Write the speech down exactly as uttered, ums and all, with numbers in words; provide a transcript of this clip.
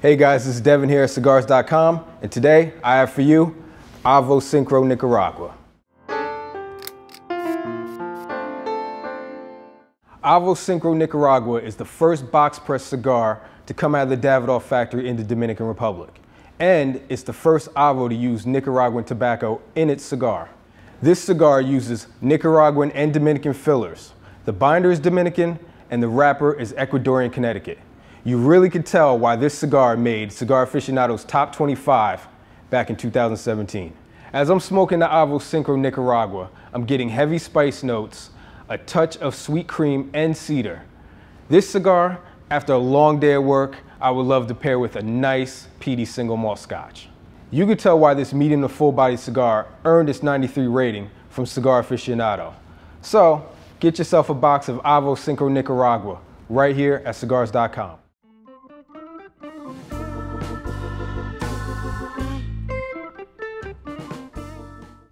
Hey guys, this is Devin here at cigars dot com, and today I have for you Avo Syncro Nicaragua. Avo Syncro Nicaragua is the first box press cigar to come out of the Davidoff factory in the Dominican Republic, and it's the first Avo to use Nicaraguan tobacco in its cigar. This cigar uses Nicaraguan and Dominican fillers. The binder is Dominican and the wrapper is Ecuadorian Connecticut. You really could tell why this cigar made Cigar Aficionado's top twenty-five back in two thousand seventeen. As I'm smoking the Avo Syncro Nicaragua, I'm getting heavy spice notes, a touch of sweet cream and cedar. This cigar, after a long day at work, I would love to pair with a nice peaty single malt scotch. You could tell why this medium to full-bodied cigar earned its ninety-three rating from Cigar Aficionado. So, get yourself a box of Avo Syncro Nicaragua right here at cigars dot com.